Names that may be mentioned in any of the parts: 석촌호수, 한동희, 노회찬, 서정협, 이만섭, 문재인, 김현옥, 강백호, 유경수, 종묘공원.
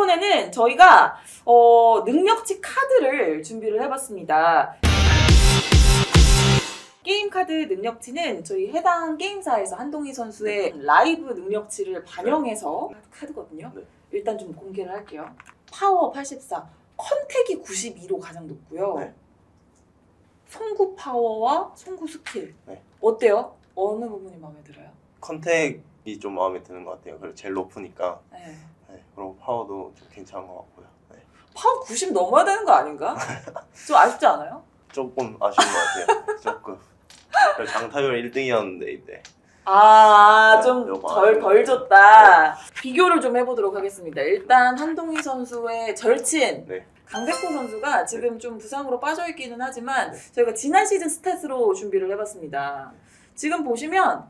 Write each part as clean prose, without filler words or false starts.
이번에는 저희가 능력치 카드를 준비를 해봤습니다. 게임 카드 능력치는 저희 해당 게임사에서 한동희 선수의 라이브 능력치를 반영해서 카드거든요. 일단 좀 공개를 할게요. 파워 84, 컨택이 92로 가장 높고요. 송구 파워와 송구 스킬. 어때요? 어느 부분이 마음에 들어요? 컨택이 좀 마음에 드는 것 같아요. 그리고 제일 높으니까. 그리고 파워도 좀 괜찮은 것 같고요. 파워 90 넘어야 되는 거 아닌가? 좀 아쉽지 않아요? 조금 아쉬운 것 같아요. 조금. 장타율 1등이었는데 이때. 아, 좀 덜 줬다. 비교를 좀 해보도록 하겠습니다. 일단 한동희 선수의 절친 강백호 선수가 지금 좀 부상으로 빠져있기는 하지만 저희가 지난 시즌 스탯으로 준비를 해봤습니다. 지금 보시면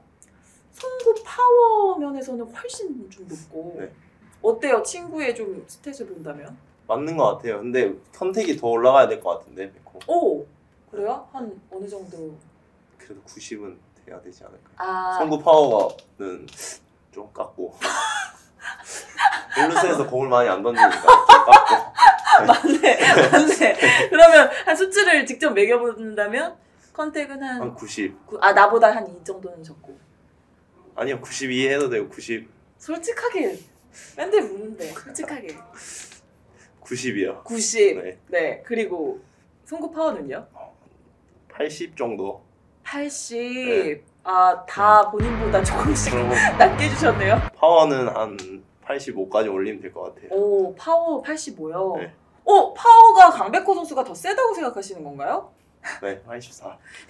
송구 파워 면에서는 훨씬 좀 높고 어때요? 친구의 좀 스탯을 본다면? 맞는 것 같아요. 근데 컨택이 더 올라가야 될 것 같은데 백호. 오! 그래요? 한 어느 정도? 그래도 90은 돼야 되지 않을까요? 아... 송구 파워는 좀 깎고 블루스에서 공을 많이 안 던지니까 좀 깎고. 맞네. 그러면 한 수치를 직접 매겨본다면 컨택은 한 90. 아, 나보다 한 2 정도는 적고. 아니요, 92 해도 되고 90. 솔직하게. 맨날 묻는데 솔직하게. 90이요. 90. 네. 그리고 송구 파워는요? 80 정도. 80. 네. 아, 다 본인보다 조금씩 낮게 주셨네요. 파워는 한 85까지 올리면 될 것 같아요. 오, 파워 85요? 네. 오, 파워가 강백호 선수가 더 세다고 생각하시는 건가요? 네, 84.